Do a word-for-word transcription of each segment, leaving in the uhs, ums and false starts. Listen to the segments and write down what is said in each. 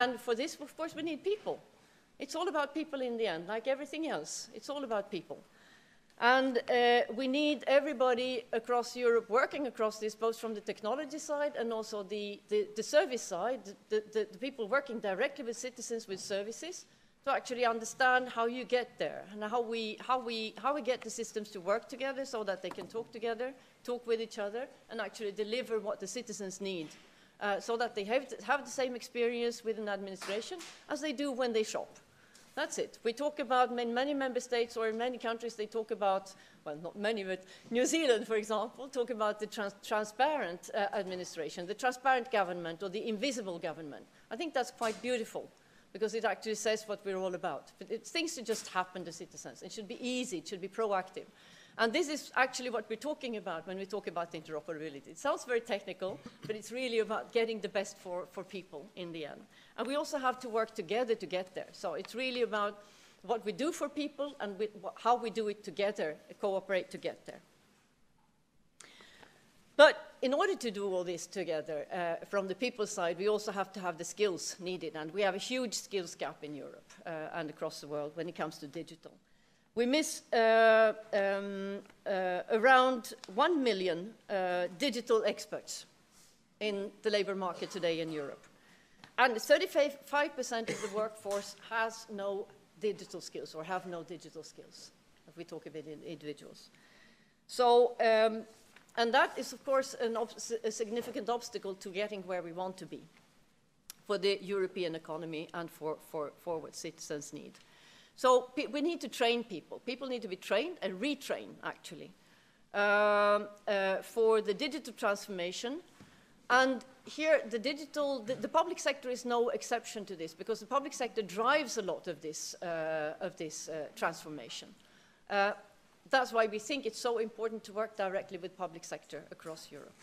And for this, of course, we need people. It's all about people in the end, like everything else. It's all about people. And uh, we need everybody across Europe working across this, both from the technology side and also the, the, the service side, the, the, the people working directly with citizens, with services, to actually understand how you get there and how we, how we, how we get the systems to work together so that they can talk together, talk with each other, and actually deliver what the citizens need. Uh, so that they have, have the same experience with an administration as they do when they shop. That's it. We talk about, in many member states or in many countries, they talk about, well, not many, but New Zealand, for example, talk about the trans transparent uh, administration, the transparent government or the invisible government. I think that's quite beautiful because it actually says what we're all about. But it's things should just happen to citizens. It should be easy. It should be proactive. And this is actually what we're talking about when we talk about interoperability. It sounds very technical, but it's really about getting the best for, for people in the end. And we also have to work together to get there. So it's really about what we do for people and we, how we do it together, cooperate to get there. But in order to do all this together, uh, from the people's side, we also have to have the skills needed. And we have a huge skills gap in Europe uh, and across the world when it comes to digital. We miss uh, um, uh, around one million uh, digital experts in the labor market today in Europe. And thirty-five percent of the workforce has no digital skills or have no digital skills, if we talk about individuals. So, um, and that is, of course, an ob a significant obstacle to getting where we want to be for the European economy and for, for, for what citizens need. So we need to train people. People need to be trained and retrained, actually, um, uh, for the digital transformation. And here, the digital, the, the public sector is no exception to this, because the public sector drives a lot of this, uh, of this uh, transformation. Uh, that's why we think it's so important to work directly with public sector across Europe,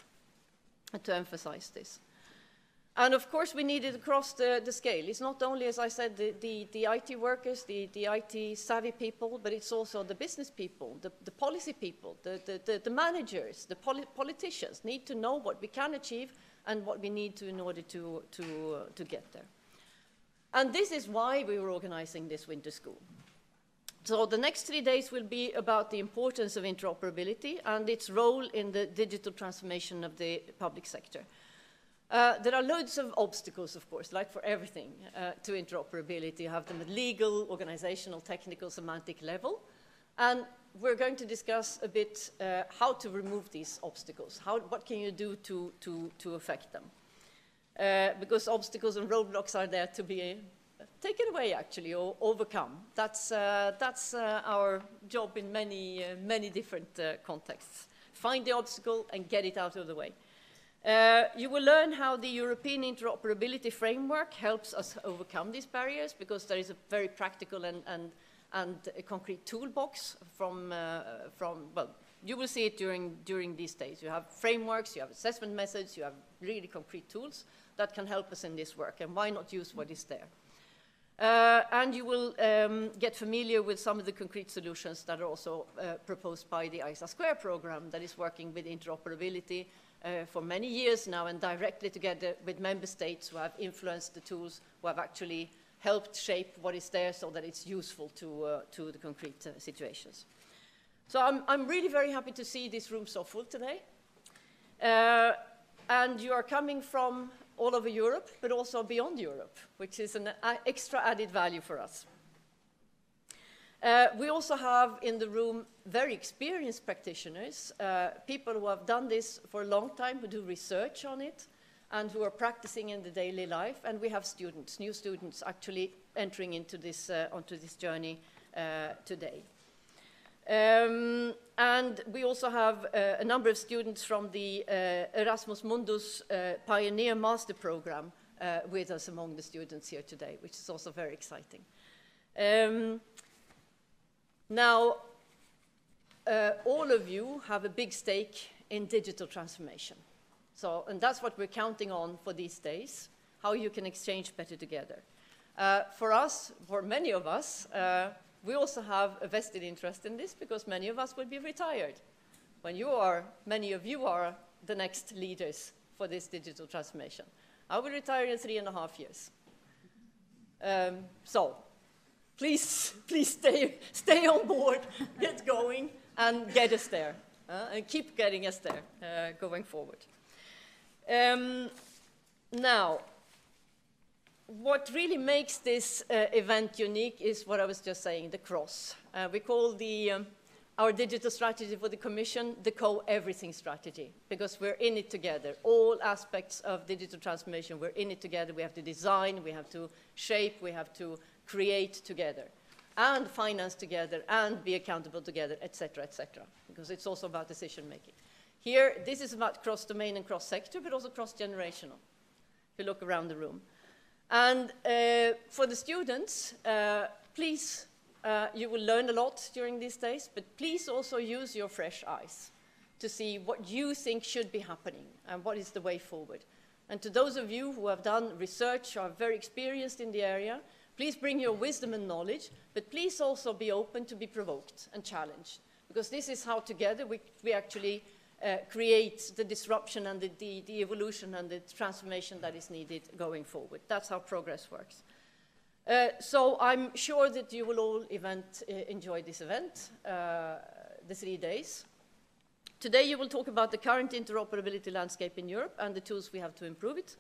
and to emphasize this. And of course, we need it across the, the scale. It's not only, as I said, the, the, the I T workers, the, the I T savvy people, but it's also the business people, the, the policy people, the, the, the, the managers, the poli politicians need to know what we can achieve and what we need to in order to, to, uh, to get there. And this is why we were organizing this winter school. So the next three days will be about the importance of interoperability and its role in the digital transformation of the public sector. Uh, there are loads of obstacles, of course, like for everything, uh, to interoperability. You have them at legal, organizational, technical, semantic level. And we're going to discuss a bit uh, how to remove these obstacles. How, what can you do to, to, to affect them? Uh, because obstacles and roadblocks are there to be taken away, actually, or overcome. That's, uh, that's uh, our job in many, uh, many different uh, contexts. Find the obstacle and get it out of the way. Uh, you will learn how the European Interoperability Framework helps us overcome these barriers, because there is a very practical and, and, and a concrete toolbox from, uh, from, well, you will see it during, during these days. You have frameworks, you have assessment methods, you have really concrete tools that can help us in this work, and why not use what is there? Uh, and you will um, get familiar with some of the concrete solutions that are also uh, proposed by the I S A Square program that is working with interoperability Uh, for many years now, and directly together with member states who have influenced the tools, who have actually helped shape what is there so that it's useful to, uh, to the concrete uh, situations. So I'm, I'm really very happy to see this room so full today. Uh, and you are coming from all over Europe, but also beyond Europe, which is an uh, extra added value for us. Uh, we also have in the room very experienced practitioners, uh, people who have done this for a long time, who do research on it, and who are practicing in the daily life. And we have students, new students actually entering into this, uh, onto this journey uh, today. Um, and we also have uh, a number of students from the uh, Erasmus Mundus uh, Pioneer Master Program uh, with us among the students here today, which is also very exciting. Um, Now, uh, all of you have a big stake in digital transformation. So, and that's what we're counting on for these days, how you can exchange better together. Uh, for us, for many of us, uh, we also have a vested interest in this, because many of us will be retired. When you are, many of you are the next leaders for this digital transformation. I will retire in three and a half years. Um, so please, please stay, stay on board, get going, and get us there, uh, and keep getting us there uh, going forward. Um, now, what really makes this uh, event unique is what I was just saying, the cross. Uh, we call the, um, our digital strategy for the Commission the co-everything strategy, because we're in it together. All aspects of digital transformation, we're in it together. We have to design, we have to shape, we have to create together, and finance together, and be accountable together, et cetera, et cetera, because it's also about decision making. Here, this is about cross-domain and cross-sector, but also cross-generational, if you look around the room. And uh, for the students, uh, please, uh, you will learn a lot during these days, but please also use your fresh eyes to see what you think should be happening and what is the way forward. And to those of you who have done research, are very experienced in the area, please bring your wisdom and knowledge, but please also be open to be provoked and challenged, because this is how together we, we actually uh, create the disruption and the, the, the evolution and the transformation that is needed going forward. That's how progress works. Uh, so I'm sure that you will all event, uh, enjoy this event, uh, the three days. Today you will talk about the current interoperability landscape in Europe and the tools we have to improve it.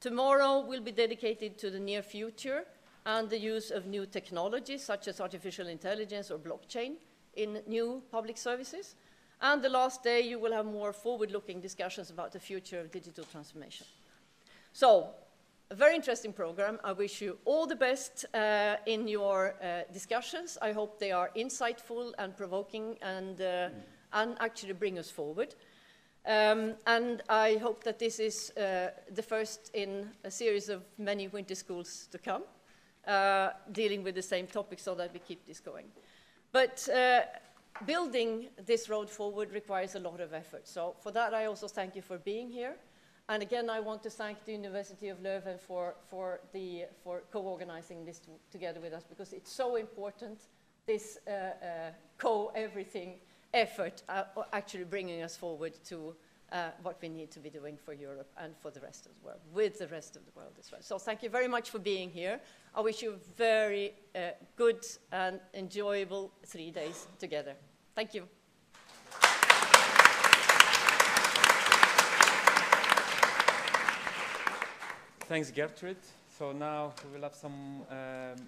Tomorrow will be dedicated to the near future and the use of new technologies such as artificial intelligence or blockchain in new public services. And the last day, you will have more forward-looking discussions about the future of digital transformation. So, a very interesting program. I wish you all the best uh, in your uh, discussions. I hope they are insightful and provoking and, uh, mm. and actually bring us forward. Um, and I hope that this is uh, the first in a series of many winter schools to come. Uh, dealing with the same topic so that we keep this going. But uh, building this road forward requires a lot of effort. So for that, I also thank you for being here. And again, I want to thank the University of Leuven for, for, the, for co-organizing this to, together with us, because it's so important, this uh, uh, co-everything effort uh, actually bringing us forward to Uh, what we need to be doing for Europe and for the rest of the world, with the rest of the world as well. So thank you very much for being here. I wish you a very uh, good and enjoyable three days together. Thank you. Thanks, Gertrud. So now we will have some uh,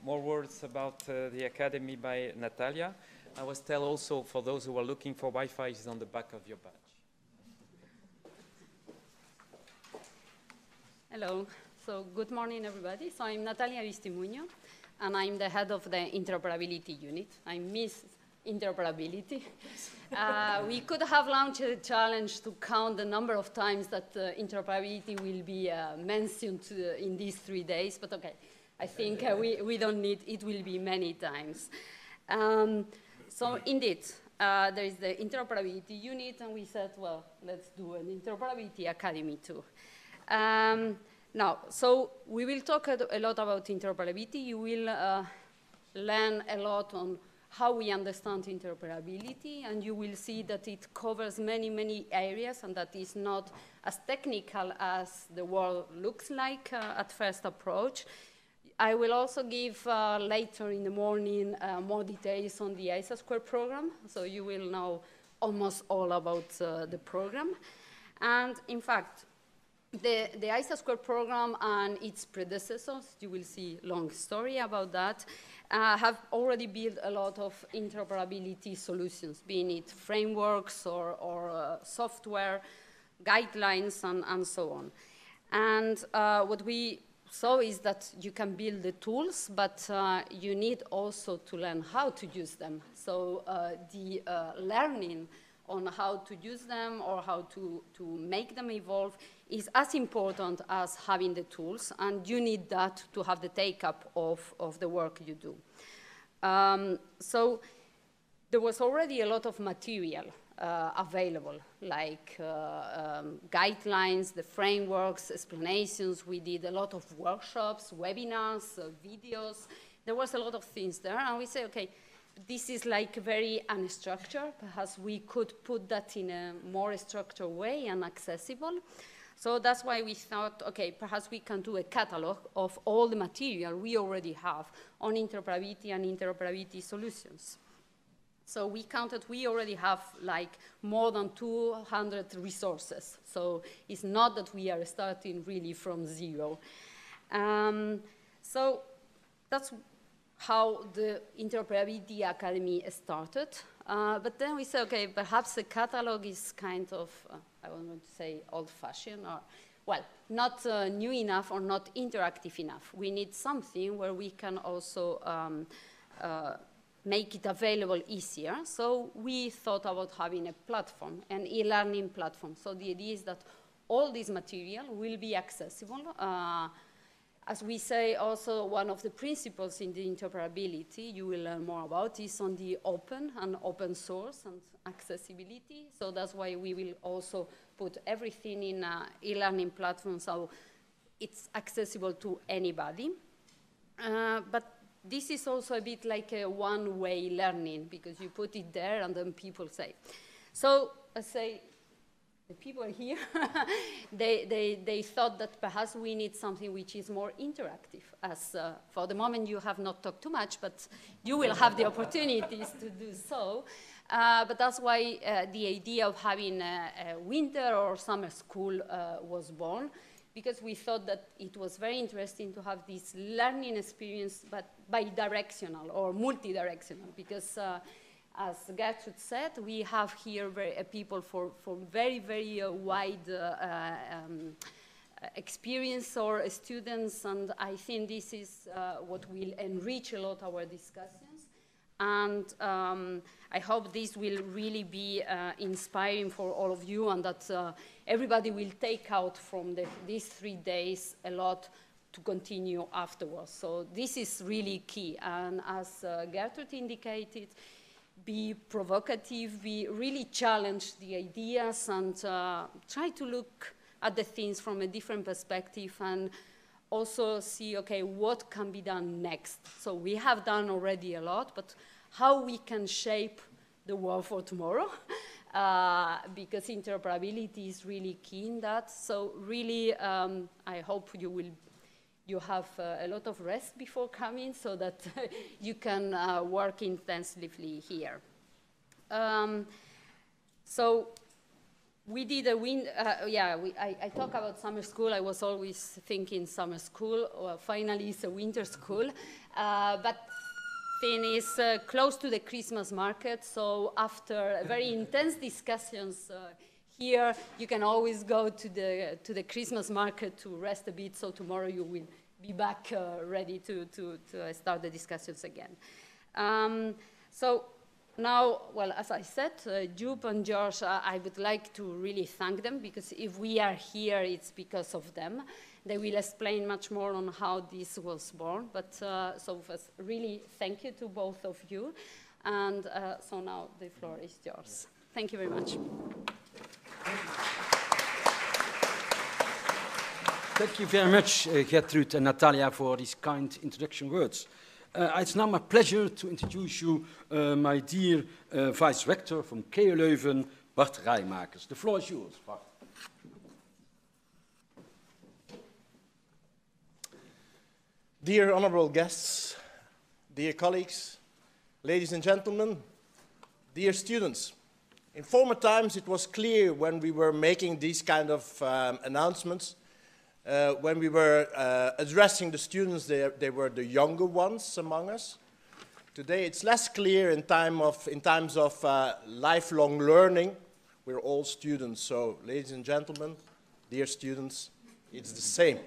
more words about uh, the Academy by Natalia. I was tell also, for those who are looking for Wi-Fi, it's on the back of your badge. Hello, so good morning everybody. So I'm Natalia Aristimuño and I'm the head of the interoperability unit. I miss interoperability. Uh, we could have launched a challenge to count the number of times that uh, interoperability will be uh, mentioned uh, in these three days, but okay, I think uh, we, we don't need, it will be many times. Um, so indeed, uh, there is the interoperability unit and we said, well, let's do an interoperability academy too. Um, now, so we will talk a lot about interoperability. You will uh, learn a lot on how we understand interoperability, and you will see that it covers many, many areas and that is not as technical as the world looks like uh, at first approach. I will also give uh, later in the morning uh, more details on the I S A Square program, so you will know almost all about uh, the program. And in fact, The, the I S A Square program and its predecessors, you will see a long story about that, uh, have already built a lot of interoperability solutions, being it frameworks or, or uh, software, guidelines, and, and so on. And uh, what we saw is that you can build the tools, but uh, you need also to learn how to use them. So uh, the uh, learning on how to use them or how to, to make them evolve is as important as having the tools, and you need that to have the take-up of, of the work you do. Um, so there was already a lot of material uh, available, like uh, um, guidelines, the frameworks, explanations. We did a lot of workshops, webinars, uh, videos. There was a lot of things there, and we say, okay, this is like very unstructured. Perhaps we could put that in a more structured way and accessible. So that's why we thought, okay, perhaps we can do a catalog of all the material we already have on interoperability and interoperability solutions. So we counted, we already have like more than two hundred resources. So it's not that we are starting really from zero. Um, so that's how the Interoperability Academy started. Uh, but then we said, okay, perhaps the catalog is kind of, uh, I don't want to say old-fashioned, or, well, not uh, new enough or not interactive enough. We need something where we can also um, uh, make it available easier. So we thought about having a platform, an e-learning platform. So the idea is that all this material will be accessible. Uh, As we say, also one of the principles in the interoperability you will learn more about is on the open and open source and accessibility. So that's why we will also put everything in an e-learning platform so it's accessible to anybody. Uh, but this is also a bit like a one-way learning because you put it there and then people say. So I say, the people here, they, they, they thought that perhaps we need something which is more interactive. As uh, for the moment, you have not talked too much, but you will have the opportunities to do so. Uh, but that's why uh, the idea of having a, a winter or summer school uh, was born, because we thought that it was very interesting to have this learning experience, but bi-directional or multi-directional, because uh, as Gertrud said, we have here very, uh, people for, for very, very uh, wide uh, uh, um, experience or uh, students, and I think this is uh, what will enrich a lot our discussions. And um, I hope this will really be uh, inspiring for all of you, and that uh, everybody will take out from the, these three days a lot to continue afterwards. So this is really key, and as uh, Gertrud indicated, be provocative, be really challenge the ideas, and uh, try to look at the things from a different perspective, and also see, okay, what can be done next? So we have done already a lot, but how we can shape the world for tomorrow, uh, because interoperability is really key in that. So really, um, I hope you will You have uh, a lot of rest before coming so that you can uh, work intensively here. Um, so we did a win, uh, yeah, we, I, I talk about summer school. I was always thinking summer school, or finally it's a winter school. Uh, but thing is uh, close to the Christmas market. So after very intense discussions, uh, here, you can always go to the, to the Christmas market to rest a bit, so tomorrow you will be back uh, ready to, to, to start the discussions again. Um, so now, well, as I said, uh, Joep and George, uh, I would like to really thank them, because if we are here, it's because of them. They will explain much more on how this was born, but uh, so first, really thank you to both of you. And uh, so now the floor is yours. Thank you very much. Thank you very much, uh, Gertrud and Natalia, for these kind introduction words. Uh, it's now my pleasure to introduce you, uh, my dear uh, Vice Rector from K U Leuven, Bart Raymaekers. The floor is yours, Bart. Dear honorable guests, dear colleagues, ladies and gentlemen, dear students. In former times, it was clear when we were making these kind of um, announcements, uh, when we were uh, addressing the students, they, they were the younger ones among us. Today, it's less clear in, time of, in times of uh, lifelong learning. We're all students, so ladies and gentlemen, dear students, it's the same.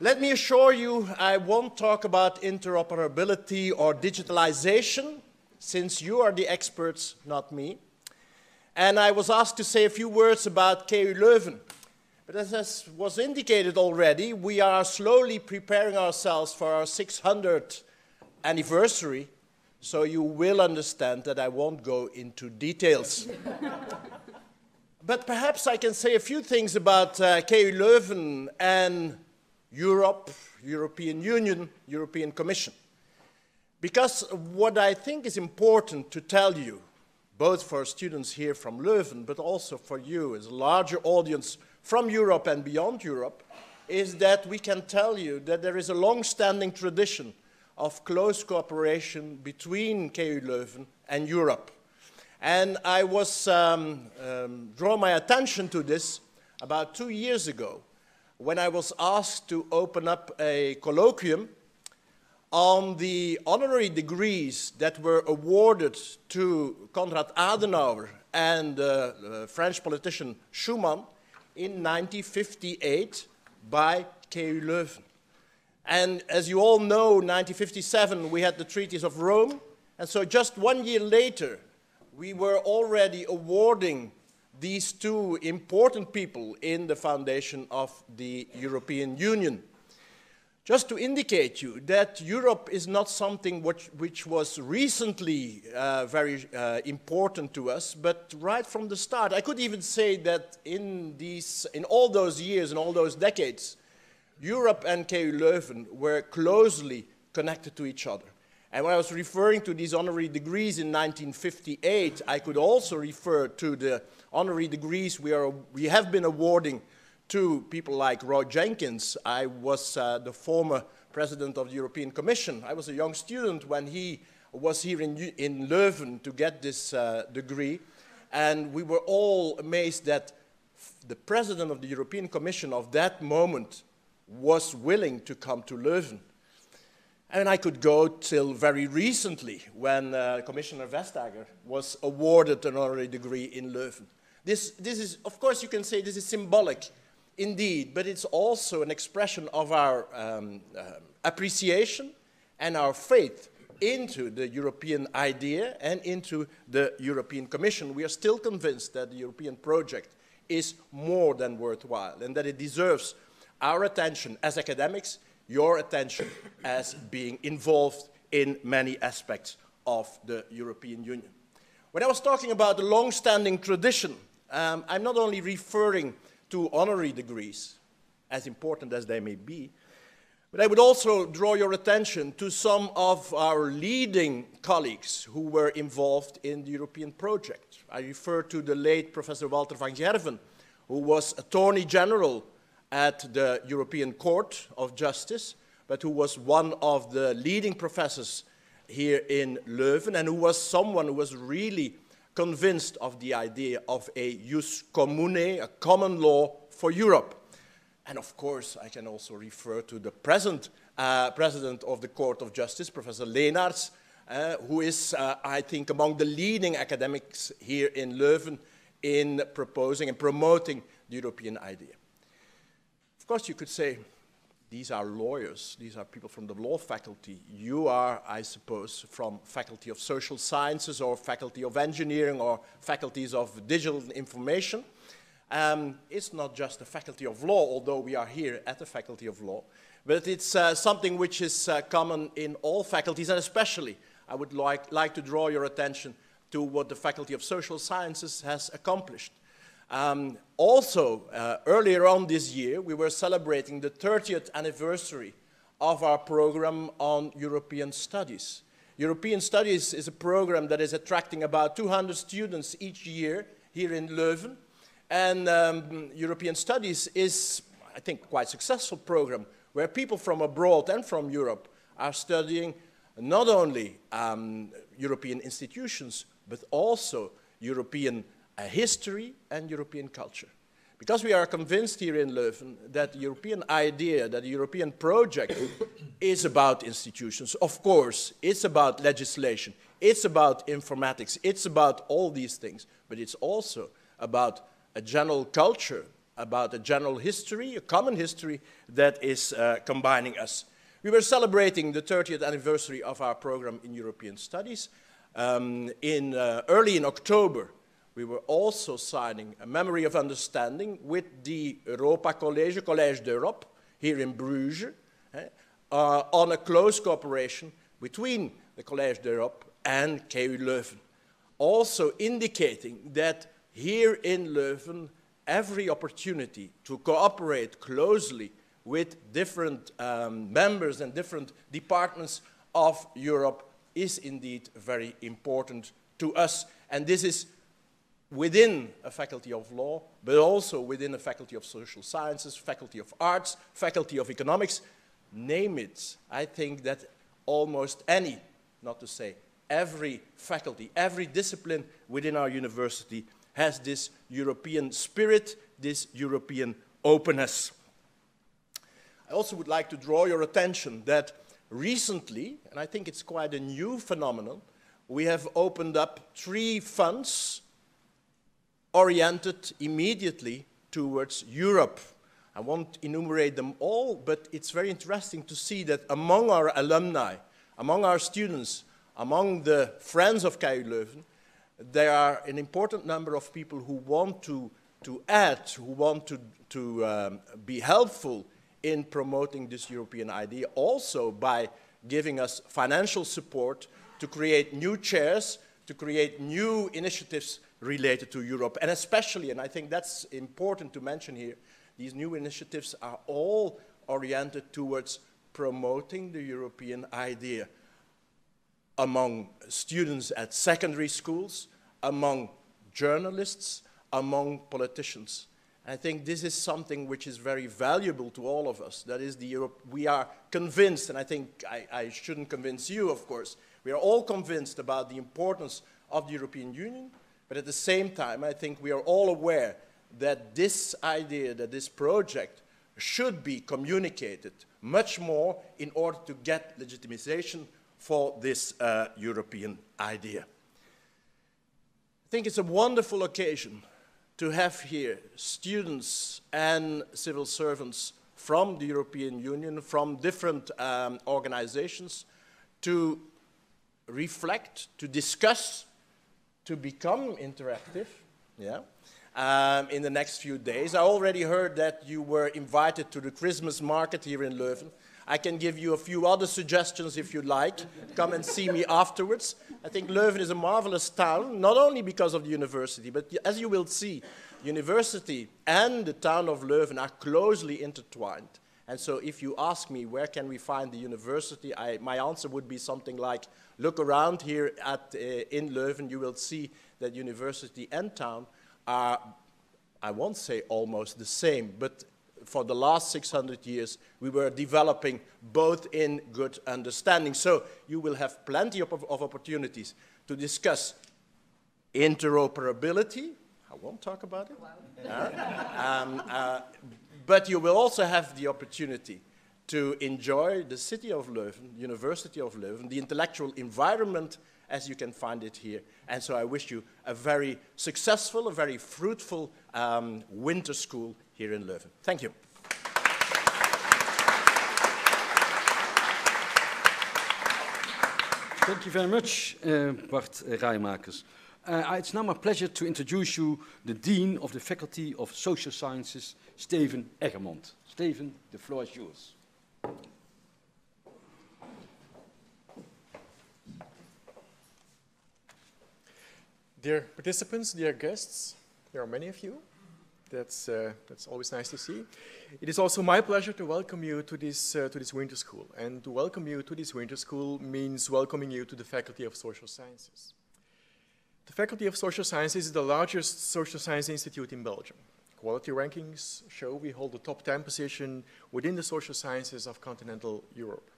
Let me assure you, I won't talk about interoperability or digitalization, since you are the experts, not me. And I was asked to say a few words about K U Leuven. But as was indicated already, we are slowly preparing ourselves for our six hundredth anniversary, so you will understand that I won't go into details. But perhaps I can say a few things about uh, K U Leuven and Europe, European Union, European Commission. Because what I think is important to tell you, both for students here from Leuven, but also for you as a larger audience from Europe and beyond Europe is that we can tell you that there is a long-standing tradition of close cooperation between K U Leuven and Europe. And I was um, um, draw my attention to this about two years ago when I was asked to open up a colloquium on the honorary degrees that were awarded to Konrad Adenauer and uh, uh, French politician Schumann in nineteen fifty-eight by K U Leuven. And as you all know, nineteen fifty-seven, we had the treaties of Rome. And so just one year later, we were already awarding these two important people in the foundation of the European Union. Just to indicate you that Europe is not something which, which was recently uh, very uh, important to us, but right from the start. I could even say that in, these, in all those years, in all those decades, Europe and K U Leuven were closely connected to each other. And when I was referring to these honorary degrees in nineteen fifty-eight, I could also refer to the honorary degrees we, are, we have been awarding to people like Roy Jenkins. I was uh, the former president of the European Commission. I was a young student when he was here in, in Leuven to get this uh, degree. And we were all amazed that the president of the European Commission of that moment was willing to come to Leuven. And I could go till very recently when uh, Commissioner Vestager was awarded an honorary degree in Leuven. This, this is, of course, you can say this is symbolic indeed, but it's also an expression of our um, uh, appreciation and our faith into the European idea and into the European Commission. We are still convinced that the European project is more than worthwhile and that it deserves our attention as academics, your attention as being involved in many aspects of the European Union. When I was talking about the long-standing tradition, um, I'm not only referring to honorary degrees, as important as they may be, but I would also draw your attention to some of our leading colleagues who were involved in the European project. I refer to the late Professor Walter van Gerven, who was Attorney General at the European Court of Justice, but who was one of the leading professors here in Leuven and who was someone who was really convinced of the idea of a jus commune, a common law for Europe. And of course, I can also refer to the present uh, president of the Court of Justice, Professor Lénaerts, uh, who is, uh, I think, among the leading academics here in Leuven in proposing and promoting the European idea. Of course, you could say, these are lawyers, these are people from the law faculty. You are, I suppose, from faculty of social sciences or faculty of engineering or faculties of digital information. Um, it's not just the faculty of law, although we are here at the faculty of law, but it's uh, something which is uh, common in all faculties, and especially I would like, like to draw your attention to what the faculty of social sciences has accomplished. Um, also, uh, earlier on this year, we were celebrating the thirtieth anniversary of our program on European Studies. European Studies is a program that is attracting about two hundred students each year here in Leuven. And um, European Studies is, I think, quite a successful program where people from abroad and from Europe are studying not only um, European institutions, but also European history and European culture. Because we are convinced here in Leuven that the European idea, that the European project is about institutions, of course, it's about legislation, it's about informatics, it's about all these things, but it's also about a general culture, about a general history, a common history that is uh, combining us. We were celebrating the thirtieth anniversary of our program in European Studies um, in uh, early in October. We were also signing a memory of understanding with the Europa Collège, Collège d'Europe, here in Bruges, eh, uh, on a close cooperation between the Collège d'Europe and K U Leuven. Also indicating that here in Leuven, every opportunity to cooperate closely with different um, members and different departments of Europe is indeed very important to us. And this is within a faculty of law, but also within a faculty of social sciences, faculty of arts, faculty of economics, name it. I think that almost any, not to say every faculty, every discipline within our university has this European spirit, this European openness. I also would like to draw your attention that recently, and I think it's quite a new phenomenon, we have opened up three funds oriented immediately towards Europe. I won't enumerate them all, but it's very interesting to see that among our alumni, among our students, among the friends of K U Leuven, there are an important number of people who want to, to add, who want to, to um, be helpful in promoting this European idea, also by giving us financial support to create new chairs, to create new initiatives related to Europe. And especially, and I think that's important to mention here, these new initiatives are all oriented towards promoting the European idea among students at secondary schools, among journalists, among politicians. I think this is something which is very valuable to all of us. That is the Europe, we are convinced, and I think I, I shouldn't convince you, of course, we are all convinced about the importance of the European Union, but at the same time, I think we are all aware that this idea, that this project should be communicated much more in order to get legitimization for this uh, European idea. I think it's a wonderful occasion to have here students and civil servants from the European Union, from different um, organizations, to reflect, to discuss, to become interactive, yeah, um, in the next few days. I already heard that you were invited to the Christmas market here in Leuven. I can give you a few other suggestions if you like. Come and see me afterwards. I think Leuven is a marvelous town, not only because of the university, but as you will see, the university and the town of Leuven are closely intertwined. And so if you ask me where can we find the university, I, my answer would be something like, look around here at, uh, in Leuven, you will see that university and town are, I won't say almost the same, but for the last six hundred years, we were developing both in good understanding. So you will have plenty of, of opportunities to discuss interoperability. I won't talk about it. uh, um, uh, but you will also have the opportunity to enjoy the city of Leuven, University of Leuven, the intellectual environment as you can find it here. And so I wish you a very successful, a very fruitful um, winter school here in Leuven. Thank you. Thank you very much, uh, Bart Raymaekers. Uh, it's now my pleasure to introduce you the Dean of the Faculty of Social Sciences, Steven Eggermont. Steven, the floor is yours. Dear participants, dear guests, there are many of you. That's, uh, that's always nice to see. It is also my pleasure to welcome you to this, uh, to this winter school. And to welcome you to this winter school means welcoming you to the Faculty of Social Sciences. The Faculty of Social Sciences is the largest social science institute in Belgium. Quality rankings show we hold the top ten position within the social sciences of continental Europe.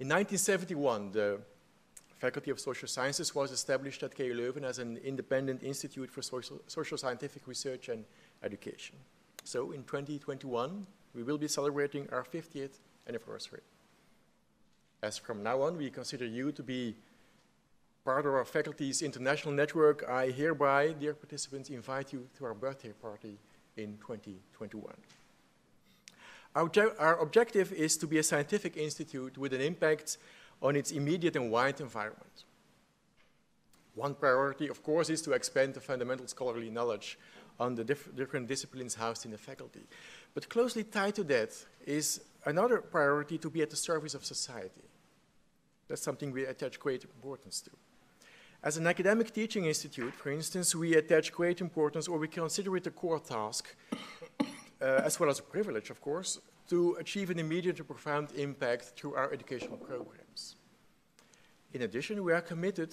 In nineteen seventy-one, the Faculty of Social Sciences was established at K U Leuven as an independent institute for social, social scientific research and education. So in twenty twenty-one, we will be celebrating our fiftieth anniversary. As from now on, we consider you to be part of our faculty's international network. I hereby, dear participants, invite you to our birthday party in twenty twenty-one. Our, our objective is to be a scientific institute with an impact on its immediate and wide environment. One priority, of course, is to expand the fundamental scholarly knowledge on the diff different disciplines housed in the faculty. But closely tied to that is another priority to be at the service of society. That's something we attach great importance to. As an academic teaching institute, for instance, we attach great importance, or we consider it a core task, uh, as well as a privilege, of course, to achieve an immediate and profound impact through our educational programs. In addition, we are committed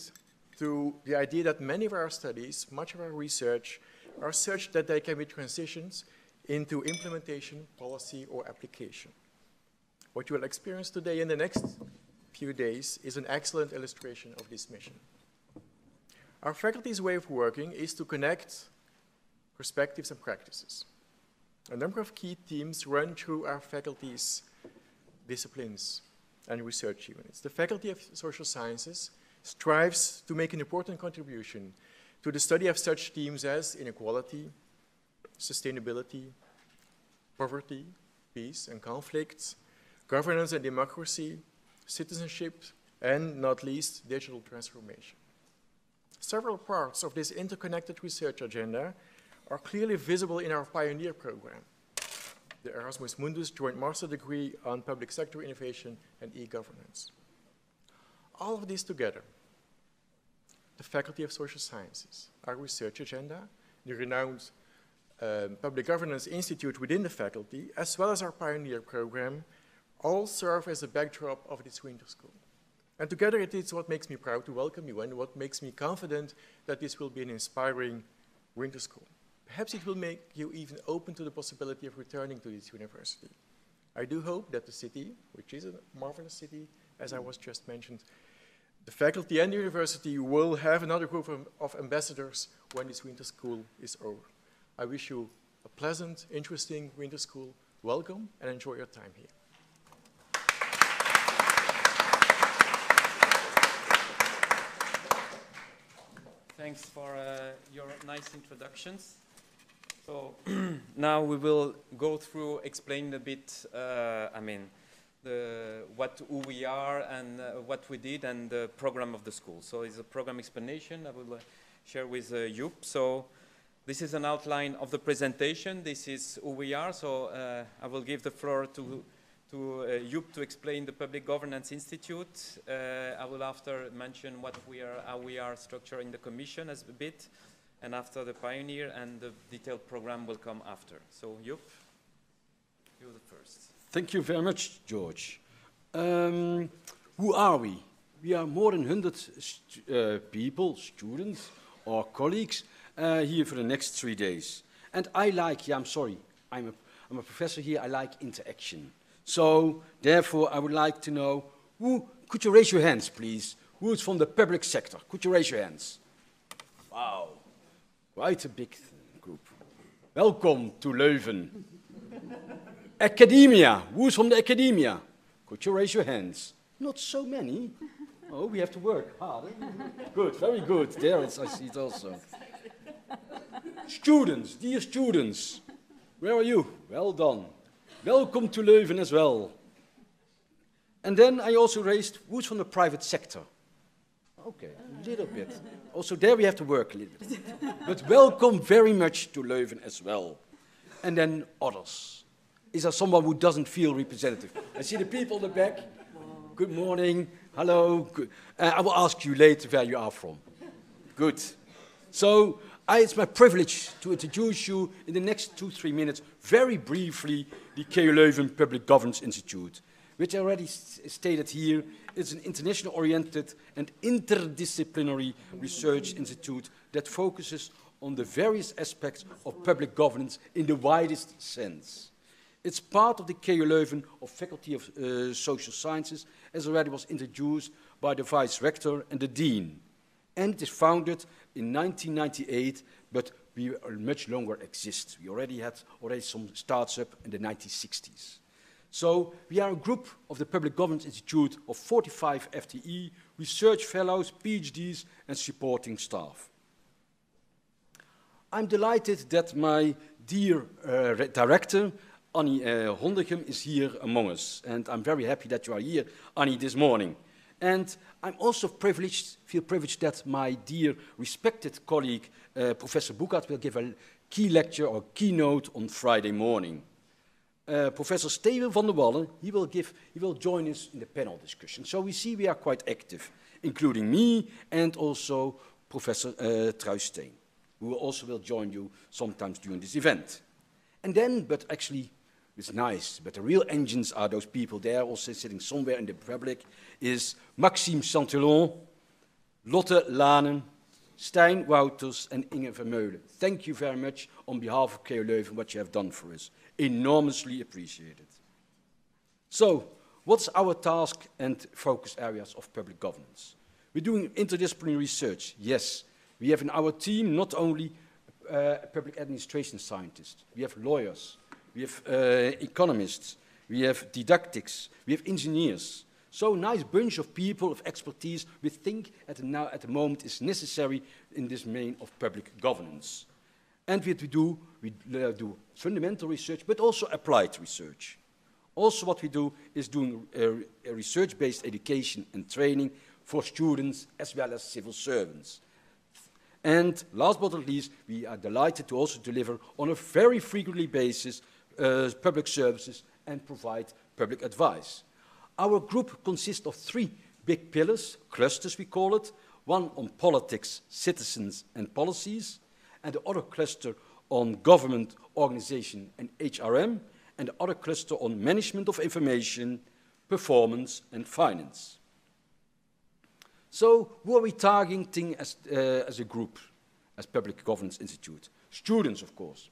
to the idea that many of our studies, much of our research, are such that they can be transitions into implementation, policy, or application. What you will experience today in the next few days is an excellent illustration of this mission. Our faculty's way of working is to connect perspectives and practices. A number of key themes run through our faculty's disciplines and research units. The Faculty of Social Sciences strives to make an important contribution to the study of such themes as inequality, sustainability, poverty, peace and conflict, governance and democracy, citizenship, and not least, digital transformation. Several parts of this interconnected research agenda are clearly visible in our Pioneer program, the Erasmus Mundus Joint Master Degree on Public Sector Innovation and E-Governance. All of these together, the Faculty of Social Sciences, our research agenda, the renowned um, Public Governance Institute within the faculty, as well as our Pioneer program, all serve as a backdrop of this winter school. And together it is what makes me proud to welcome you and what makes me confident that this will be an inspiring winter school. Perhaps it will make you even open to the possibility of returning to this university. I do hope that the city, which is a marvelous city, as I was just mentioned, the faculty and the university will have another group of, of ambassadors when this winter school is over. I wish you a pleasant, interesting winter school. Welcome and enjoy your time here. Thanks for uh, your nice introductions. So now we will go through, explain a bit, uh, I mean, the, what, who we are and uh, what we did and the program of the school. So it's a program explanation I will uh, share with uh, Joep. So this is an outline of the presentation. This is who we are. So uh, I will give the floor to, to uh, Joep to explain the Public Governance Institute. Uh, I will after mention what we are, how we are structuring the commission as a bit. And after the Pioneer and the detailed program will come after. So Joep, you're the first. Thank you very much, George. Um, who are we? We are more than one hundred st uh, people, students or colleagues uh, here for the next three days. And I like, yeah, I'm sorry, I'm a, I'm a professor here, I like interaction. So therefore I would like to know, who, could you raise your hands please? Who is from the public sector? Could you raise your hands? Wow. Quite a big group. Welcome to Leuven. Academia. Who's from the academia? Could you raise your hands? Not so many. Oh, we have to work harder. Good, very good. There, it's, I see it also. Students, dear students. Where are you? Well done. Welcome to Leuven as well. And then I also raised, who's from the private sector? Okay, a little bit. Also there we have to work a little bit. But welcome very much to Leuven as well. And then others. Is there someone who doesn't feel representative? I see the people in the back. Good morning, hello. Good. Uh, I will ask you later where you are from. Good. So I, it's my privilege to introduce you in the next two, three minutes, very briefly, the K U Leuven Public Governance Institute, which I already stated here, is an international-oriented and interdisciplinary research institute that focuses on the various aspects of public governance in the widest sense. It's part of the K U Leuven of Faculty of uh, Social Sciences, as already was introduced by the Vice-Rector and the Dean. And it is founded in nineteen ninety-eight, but we much longer exist. We already had already some starts up in the nineteen sixties. So we are a group of the Public Governance Institute of forty-five F T E, research fellows, P H Ds, and supporting staff. I'm delighted that my dear uh, director, Annie uh, Hondegem, is here among us. And I'm very happy that you are here, Annie, this morning. And I'm also privileged, feel privileged that my dear, respected colleague, uh, Professor Bouckaert, will give a key lecture or keynote on Friday morning. Uh, Professor Steven van der Wallen, he will, give, he will join us in the panel discussion. So we see we are quite active, including me and also Professor uh, Truijsteen, who also will join you sometimes during this event. And then, but actually, it's nice, but the real engines are those people there, also sitting somewhere in the public, is Maxime Santelon, Lotte Laanen, Stijn Wouters and Inge Vermeulen. Thank you very much on behalf of K U Leuven what you have done for us. Enormously appreciated. So, what's our task and focus areas of public governance? We're doing interdisciplinary research, yes. We have in our team not only uh, public administration scientists, we have lawyers, we have uh, economists, we have didactics, we have engineers. So nice bunch of people of expertise we think at the, now, at the moment is necessary in this domain of public governance. And what we do, we uh, do fundamental research, but also applied research. Also what we do is doing uh, research-based education and training for students as well as civil servants. And last but not least, we are delighted to also deliver on a very frequently basis uh, public services and provide public advice. Our group consists of three big pillars, clusters we call it, one on politics, citizens and policies, and the other cluster on government, organization and H R M, and the other cluster on management of information, performance and finance. So who are we targeting as, uh, as a group, as Public Governance Institute? Students, of course,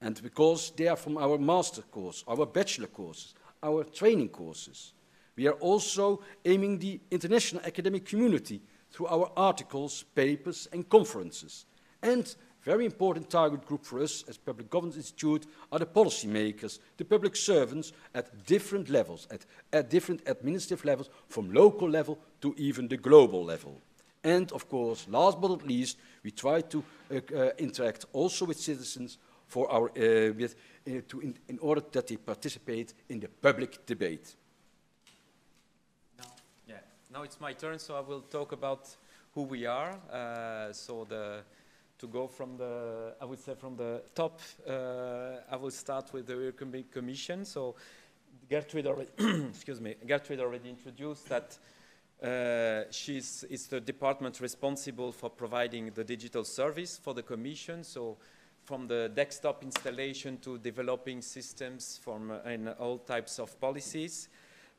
and because they are from our master course, our bachelor courses, our training courses. We are also aiming the international academic community through our articles, papers and conferences. And very important target group for us as Public Governance Institute are the policymakers, the public servants at different levels, at, at different administrative levels, from local level to even the global level. And of course, last but not least, we try to uh, uh, interact also with citizens for our, uh, with, uh, to in, in order that they participate in the public debate. Now it's my turn, so I will talk about who we are. Uh, so the, to go from the, I would say from the top, uh, I will start with the European Commission. So Gertrud already, excuse me, Gertrud already introduced that uh, she's is the department responsible for providing the digital service for the Commission. So from the desktop installation to developing systems from uh, in all types of policies,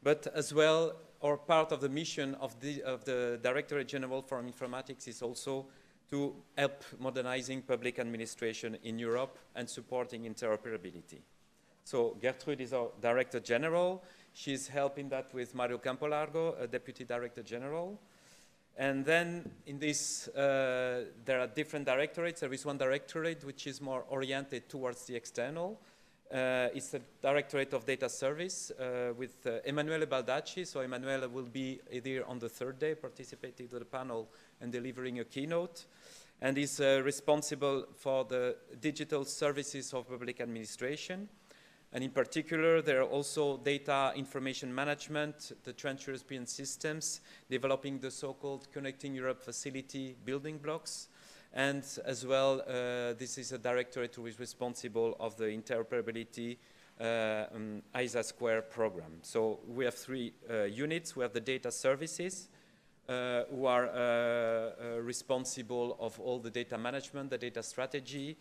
but as well, or part of the mission of the, of the Directorate General for Informatics is also to help modernizing public administration in Europe and supporting interoperability. So Gertrud is our Director General. She's helping that with Mario Campolargo, a Deputy Director General. And then in this, uh, there are different directorates. There is one directorate which is more oriented towards the external. Uh, it's the Directorate of Data Service uh, with uh, Emanuele Baldacci. So Emanuele will be there on the third day, participating to the panel and delivering a keynote. And is uh, responsible for the digital services of public administration. And in particular, there are also data information management, the Trans-European systems, developing the so-called Connecting Europe facility building blocks. And as well, uh, this is a directorate who is responsible of the interoperability uh, um, I S A Square program. So we have three uh, units. We have the data services, uh, who are uh, uh, responsible of all the data management, the data strategy,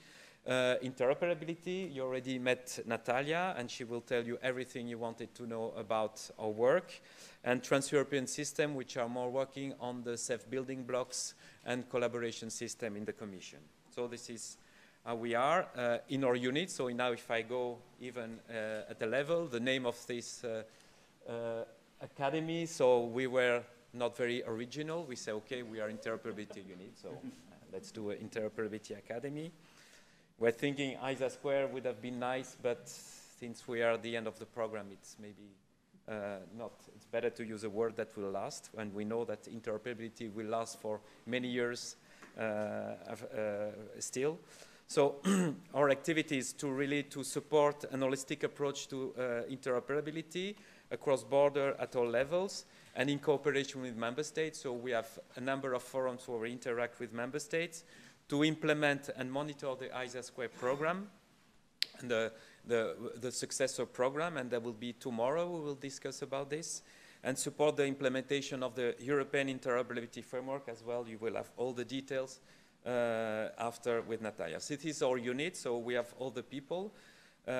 uh, interoperability. You already met Natalia, and she will tell you everything you wanted to know about our work. And Trans-European system, which are more working on the self-building blocks and collaboration system in the Commission. So this is how we are uh, in our unit. So now if I go even uh, at the level, the name of this uh, uh, academy, so we were not very original. We say, okay, we are interoperability unit, so uh, let's do an interoperability academy. We're thinking I S A Square would have been nice, but since we are at the end of the program, it's maybe Uh, not, it's better to use a word that will last, and we know that interoperability will last for many years uh, uh, still. So our activity is to really to support an holistic approach to uh, interoperability across border at all levels and in cooperation with member states. So we have a number of forums where we interact with member states to implement and monitor the I S A Square program and the The, the successor program, and that will be tomorrow. We will discuss about this and support the implementation of the European Interoperability Framework as well. You will have all the details uh, after with Natalia. So it is our unit, so we have all the people uh,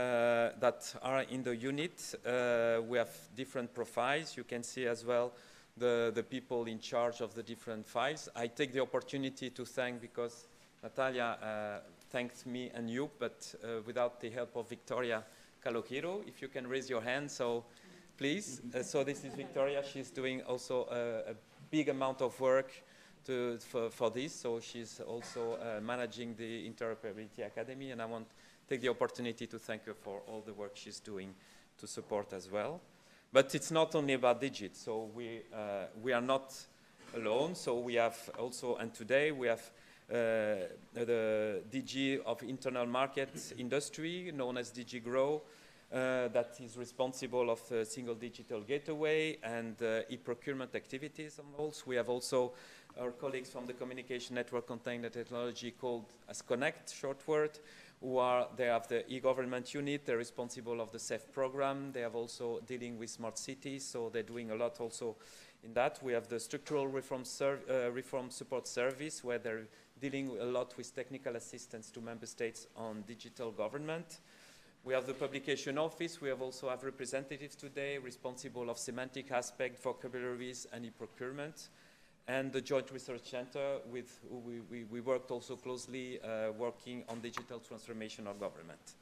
that are in the unit. Uh, we have different profiles. You can see as well the, the people in charge of the different files. I take the opportunity to thank, because Natalia uh, thanks me and you, but uh, without the help of Victoria Kalogiro, if you can raise your hand, so please. Uh, so this is Victoria. She's doing also a, a big amount of work to, for, for this. So she's also uh, managing the Interoperability Academy, and I want to take the opportunity to thank her for all the work she's doing to support as well. But it's not only about digits. So we, uh, we are not alone. So we have also, and today we have Uh, the D G of Internal Market Industry, known as D G Grow, uh, that is responsible of the Single Digital Gateway and uh, e-procurement activities. And also, we have also our colleagues from the Communication Network Containing the Technology, called as Connect, short word, who are, they have the e-government unit, they're responsible of the C E F program, they have also dealing with smart cities, so they're doing a lot also in that. We have the Structural Reform, uh, Reform Support Service, where they're dealing a lot with technical assistance to member states on digital government. We have the publication office. We have also have representatives today responsible of semantic aspect, vocabularies, and e-procurement. And the Joint Research Center, with who we, we, we worked also closely, uh, working on digital transformation of government.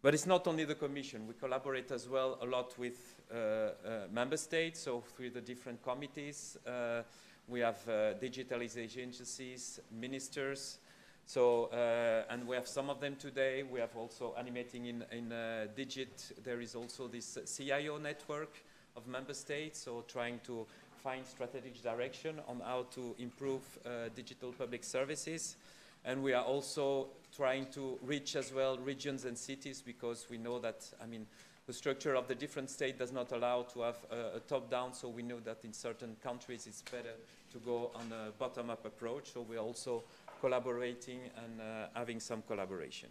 But it's not only the Commission. We collaborate as well a lot with uh, uh, member states, so through the different committees. Uh, we have uh, digitalization agencies, ministers, so, uh, and we have some of them today. We have also animating in, in uh, Digit. There is also this C I O network of member states, so trying to find strategic direction on how to improve uh, digital public services. And we are also trying to reach as well regions and cities, because we know that, I mean, the structure of the different state does not allow to have a, a top-down, so we know that in certain countries it's better to go on a bottom-up approach, so we're also collaborating and uh, having some collaboration.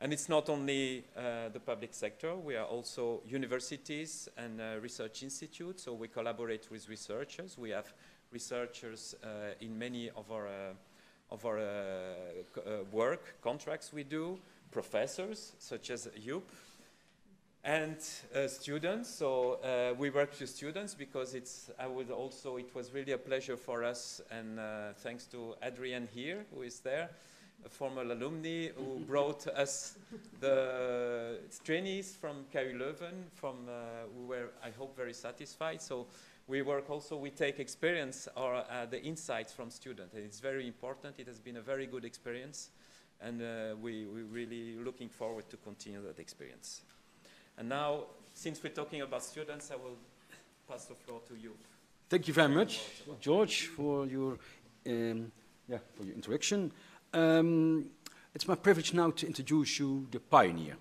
And it's not only uh, the public sector, we are also universities and uh, research institutes, so we collaborate with researchers. We have researchers uh, in many of our uh, of our uh, uh, work, contracts we do, professors such as Joep, and uh, students. So uh, we work with students because it's, I would also, it was really a pleasure for us, and uh, thanks to Adrian here, who is there, a former alumni who brought us the trainees from K U Leuven, from, uh, who were, I hope, very satisfied. So we work also, we take experience or uh, the insights from students. It's very important. It has been a very good experience, and uh, we, we're really looking forward to continue that experience. And now, since we're talking about students, I will pass the floor to you. Thank you very much, George, for your, um, yeah, for your introduction. Um, it's my privilege now to introduce you to Pioneer.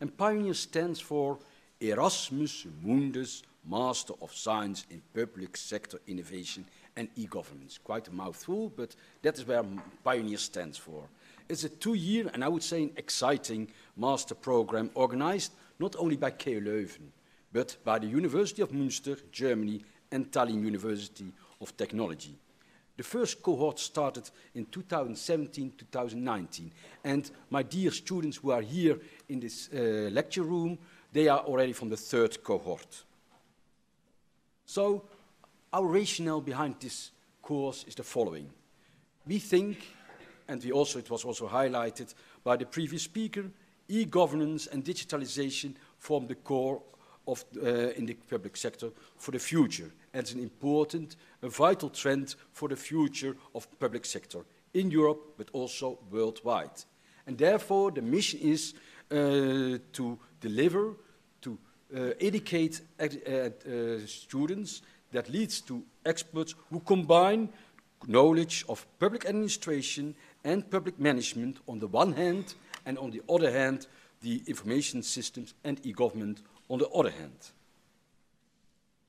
And Pioneer stands for Erasmus Mundus, Master of Science in Public Sector Innovation and E-Governance. Quite a mouthful, but that is where Pioneer stands for. It's a two-year, and I would say an exciting master program, organized not only by K U Leuven, but by the University of Münster, Germany, and Tallinn University of Technology. The first cohort started in two thousand seventeen to two thousand nineteen, and my dear students who are here in this uh, lecture room, they are already from the third cohort. So our rationale behind this course is the following. We think, and we also, it was also highlighted by the previous speaker, e-governance and digitalization form the core of, uh, in the public sector for the future. And it's an important, a vital trend for the future of the public sector in Europe, but also worldwide. And therefore, the mission is uh, to deliver, to Uh, educate ed uh, uh, students that leads to experts who combine knowledge of public administration and public management on the one hand, and on the other hand, the information systems and e-government on the other hand.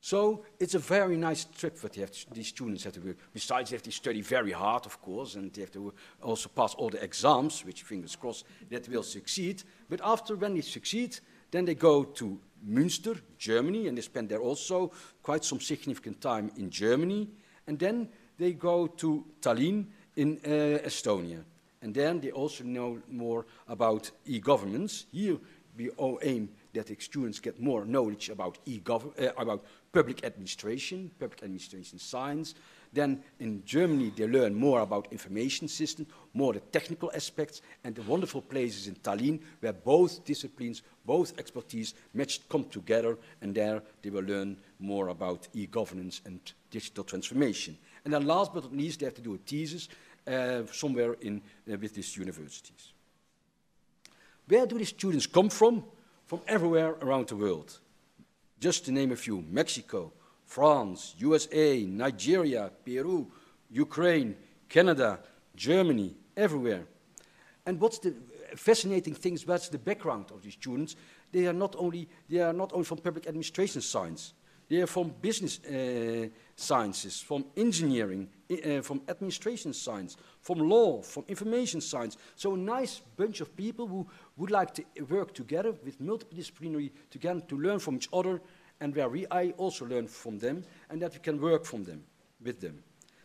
So it's a very nice trip that have to, these students have to do. Besides, they have to study very hard, of course, and they have to also pass all the exams, which, fingers crossed, that will succeed. But after, when they succeed, then they go to Münster, Germany, and they spend there also quite some significant time in Germany. And then they go to Tallinn in uh, Estonia. And then they also know more about e-governance. Here we aim that students get more knowledge about e-government, uh, about public administration, public administration science. Then in Germany, they learn more about information systems, more the technical aspects, and the wonderful places in Tallinn where both disciplines, both expertise matched come together, and there they will learn more about e-governance and digital transformation. And then last but not least, they have to do a thesis uh, somewhere in, uh, with these universities. Where do these students come from? From everywhere around the world. Just to name a few, Mexico, France, U S A, Nigeria, Peru, Ukraine, Canada, Germany, everywhere. And what's the fascinating thing is what's the background of these students. They are not only, they are not only from public administration science, they are from business uh, sciences, from engineering, uh, from administration science, from law, from information science. So a nice bunch of people who would like to work together with multidisciplinary together to learn from each other, and where we, I also learn from them, and that we can work from them, with them.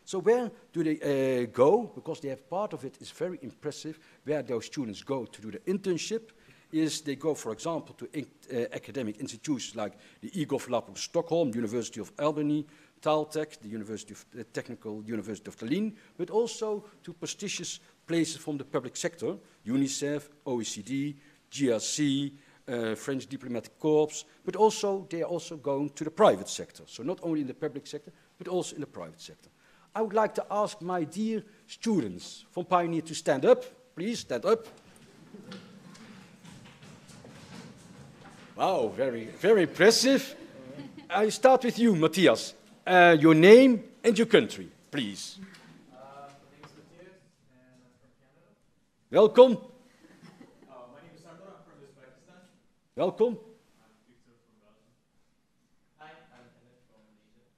So where do they uh, go? Because they have part of it is very impressive. Where those students go to do the internship is they go, for example, to uh, academic institutions like the E-Gov Lab of Stockholm, University of Albany, Taltech, the University of uh, Technical University of Tallinn, but also to prestigious places from the public sector, UNICEF, O E C D, G R C, Uh, French Diplomatic Corps, but also they are also going to the private sector. So not only in the public sector, but also in the private sector. I would like to ask my dear students from Pioneer to stand up. Please stand up. Wow, very, very impressive. I start with you, Matthias. Uh, your name and your country, please. Uh, my name is Matthias, and I'm from Canada. Welcome. Welcome. I'm Victor from Belgium. Hi, I'm Kenneth from Malaysia.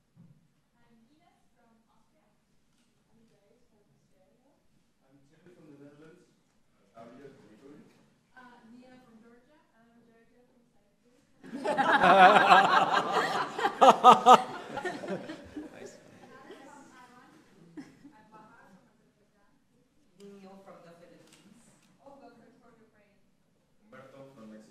I'm Ina from Austria. I'm Gary from Australia. I'm Tim from the Netherlands. I'm Aria from Italy. Mia from Georgia. I'm Georgia from Cyprus. I'm Baha from Azerbaijan. Nino from the Philippines. Olga from Ukraine. Humberto from Mexico.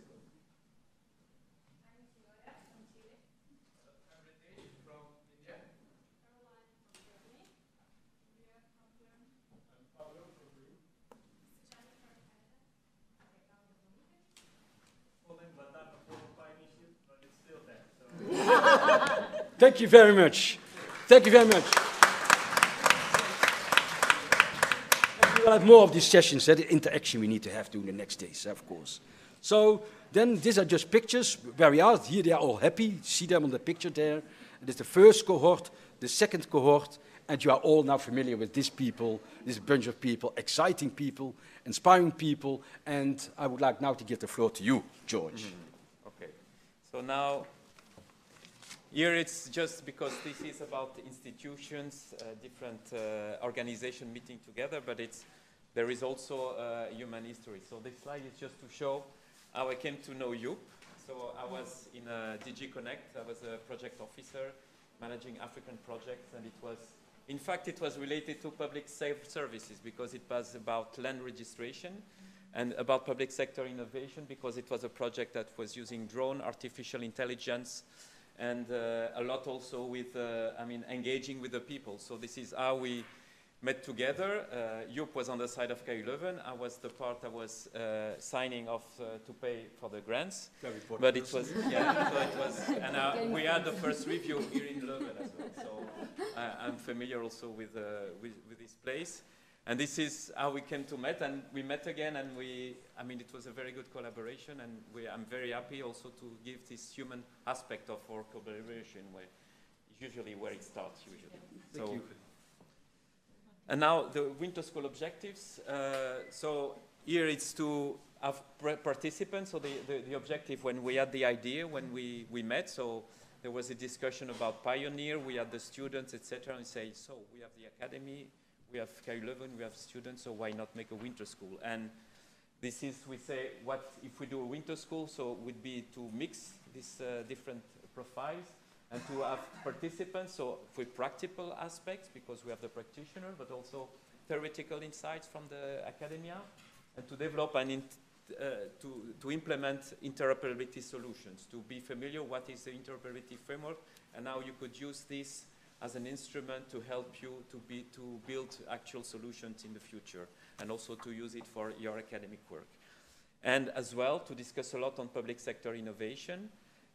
Thank you very much. Thank you very much. We'll have more of these sessions, the interaction we need to have during the next days, of course. So then these are just pictures where we are. Here they are all happy. See them on the picture there. It's the first cohort, the second cohort, and you are all now familiar with these people, this bunch of people, exciting people, inspiring people, and I would like now to give the floor to you, George. Mm-hmm. Okay. So now... Here it's just because this is about institutions, uh, different uh, organizations meeting together, but it's, there is also uh, human history. So this slide is just to show how I came to know you. So I was in uh, D G Connect. I was a project officer managing African projects, and it was, in fact, it was related to public services because it was about land registration and about public sector innovation because it was a project that was using drone, artificial intelligence, and uh, a lot also with, uh, I mean, engaging with the people. So this is how we met together. Uh, Joep was on the side of K U Leuven. I was the part I was uh, signing off uh, to pay for the grants. But it was, yeah, so it was, and uh, we had the first review here in Leuven as well. So uh, I'm familiar also with, uh, with, with this place. And this is how we came to meet, and we met again, and we, I mean, it was a very good collaboration, and we, I'm very happy also to give this human aspect of our collaboration, where usually where it starts, usually. Thank so, you. And now the winter school objectives. Uh, so here it's to have participants, so the, the, the objective when we had the idea, when we, we met, so there was a discussion about Pioneer, we had the students, et cetera, and say, so we have the academy, we have K U Leuven, we have students, so why not make a winter school? And this is, we say, what if we do a winter school? So it would be to mix these uh, different profiles and to have participants, so with practical aspects, because we have the practitioner, but also theoretical insights from the academia, and to develop an uh, to, to implement interoperability solutions, to be familiar what is the interoperability framework, and how you could use this as an instrument to help you to, be, to build actual solutions in the future, and also to use it for your academic work. And as well, to discuss a lot on public sector innovation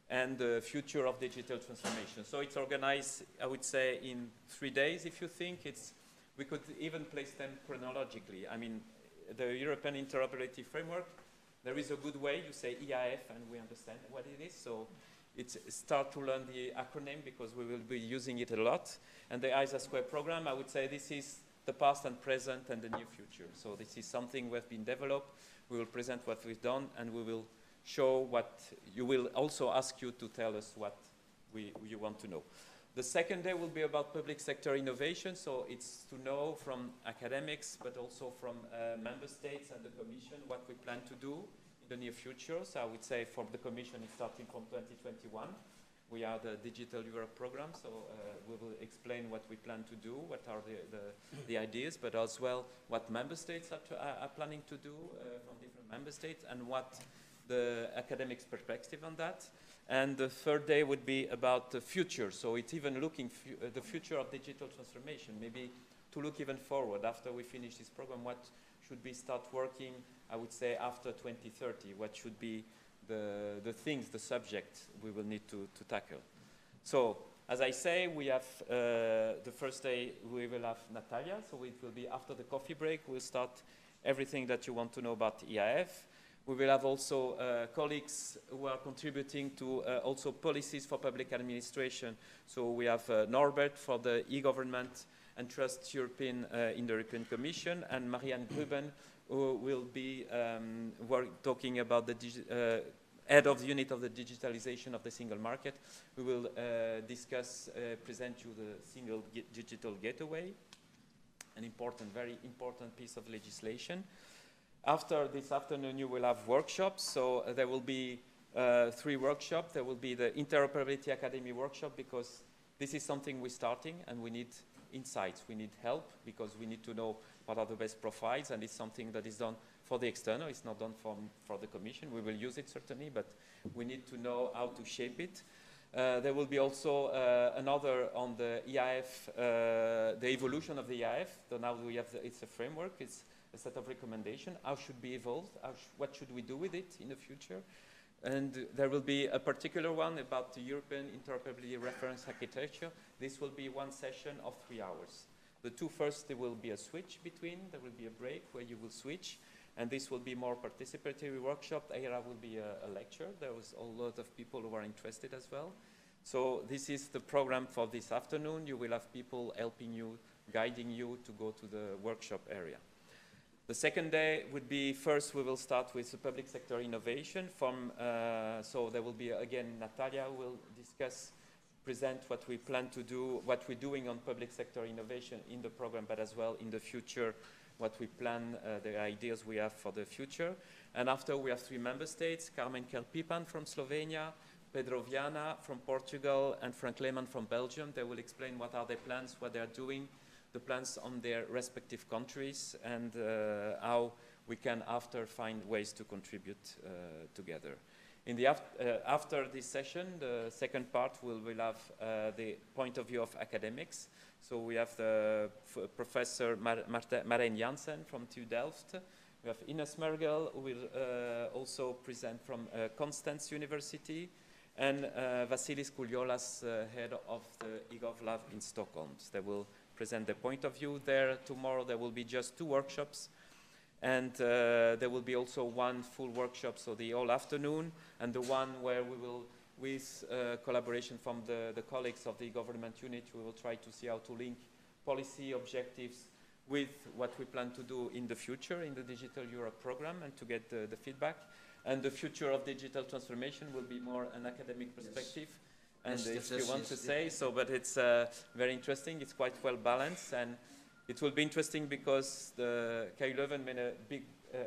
and the future of digital transformation. So it's organized, I would say, in three days, if you think. It's, we could even place them chronologically. I mean, the European Interoperability Framework, there is a good way. You say E I F, and we understand what it is. So it's start to learn the acronym, because we will be using it a lot. And the I S A Square program, I would say this is the past and present and the near future. So this is something we've been developed. We will present what we've done, and we will show what you will also ask you to tell us what we, you want to know. The second day will be about public sector innovation, so it's to know from academics, but also from uh, member states and the Commission what we plan to do in the near future. So I would say from the Commission, it's starting from twenty twenty-one. We are the Digital Europe program, so uh, we will explain what we plan to do, what are the, the, the ideas, but as well what member states are, to, are, are planning to do uh, from different member states, and what the academic's perspective on that. And the third day would be about the future, so it's even looking at the future of digital transformation, maybe to look even forward after we finish this program, what should we start working, I would say, after twenty thirty, what should be The, the things, the subject we will need to, to tackle. So, as I say, we have uh, the first day we will have Natalia, so it will be after the coffee break. We'll start everything that you want to know about E I F. We will have also uh, colleagues who are contributing to uh, also policies for public administration. So we have uh, Norbert for the e-government and trust European uh, in the European Commission, and Marianne Gruben, who will be um, work talking about the uh, head of the unit of the digitalization of the single market. We will uh, discuss, uh, present you the single digital gateway, an important, very important piece of legislation. After this afternoon, you will have workshops. So uh, there will be uh, three workshops. There will be the Interoperability Academy workshop, because this is something we're starting, and we need insights. We need help, because we need to know what are the best profiles, and it's something that is done for the external. It's not done from, for the Commission. We will use it certainly, but we need to know how to shape it. Uh, there will be also uh, another on the E I F, uh, the evolution of the E I F. So now we have the, it's a framework, it's a set of recommendations. How should we evolve? How sh what should we do with it in the future? And there will be a particular one about the European Interoperability Reference Architecture. This will be one session of three hours. The two first, there will be a switch between. There will be a break where you will switch. And this will be more participatory workshop. There will be a, a lecture. There was a lot of people who are interested as well. So this is the program for this afternoon. You will have people helping you, guiding you to go to the workshop area. The second day would be, first we will start with the public sector innovation. From, uh, so there will be, again, Natalia will discuss, present what we plan to do, what we're doing on public sector innovation in the program, but as well in the future, what we plan, uh, the ideas we have for the future. And after we have three member states, Carmen Kelpipan from Slovenia, Pedro Viana from Portugal, and Frank Lehmann from Belgium. They will explain what are their plans, what they're doing, the plans on their respective countries, and uh, how we can after find ways to contribute uh, together. In the af uh, after this session, the second part will we'll have uh, the point of view of academics. So we have the f Professor Mar Maren Janssen from T U Delft. We have Ines Mergel, who will uh, also present from uh, Constance University, and uh, Vasilis Kouliolas, uh, head of the E G O V Lab in Stockholm. So they will present the point of view there. Tomorrow there will be just two workshops, and uh, there will be also one full workshop, so the whole afternoon, and the one where we will, with uh, collaboration from the, the colleagues of the government unit, we will try to see how to link policy objectives with what we plan to do in the future in the Digital Europe program, and to get the, the feedback. And the future of digital transformation will be more an academic perspective. Yes. And yes, if yes, you yes, want yes, to yes, say yes. So, but it's uh, very interesting. It's quite well balanced, and it will be interesting because the K U Leuven made a big, uh,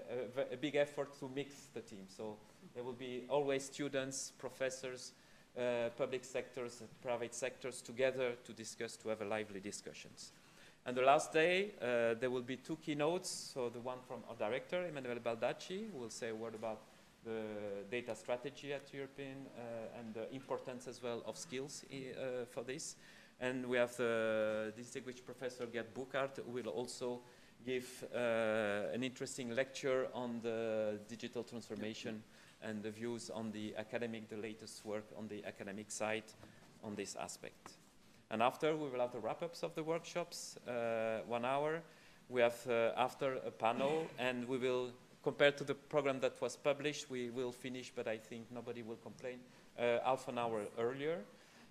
a, a big effort to mix the team. So there will be always students, professors, uh, public sectors, and private sectors together to discuss, to have a lively discussions. And the last day, uh, there will be two keynotes. So the one from our director, Emanuele Baldacci, who will say a word about the data strategy at European uh, and the importance as well of skills uh, for this. And we have the distinguished professor Bouckaert, who will also give uh, an interesting lecture on the digital transformation and the views on the academic, the latest work on the academic side on this aspect. And after, we will have the wrap-ups of the workshops, uh, one hour. We have, uh, after, a panel, and we will, compared to the program that was published, we will finish, but I think nobody will complain, uh, half an hour earlier.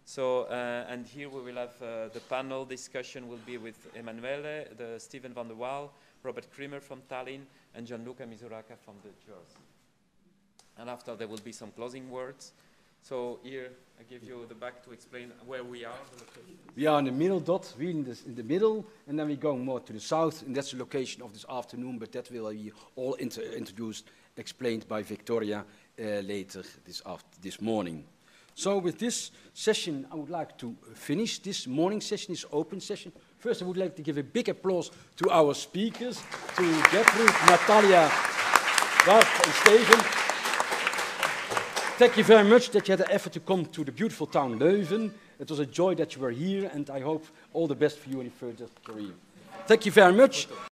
So, uh, and here we will have uh, the panel discussion will be with Emanuele, the Steven van der Wallen, Robert Kremer from Tallinn, and Gianluca Misuraka from the Jersey. And after, there will be some closing words. So here, I give you the back to explain where we are. We are in the middle dot, we in, this, in the middle, and then we go more to the south, and that's the location of this afternoon, but that will be all inter introduced, explained by Victoria uh, later this, after, this morning. So with this session, I would like to finish this morning session, this open session. First, I would like to give a big applause to our speakers, to Gertrud, Natalia, Bart and Steven. Thank you very much that you had the effort to come to the beautiful town Leuven. It was a joy that you were here, and I hope all the best for you in your further career. Thank you very much.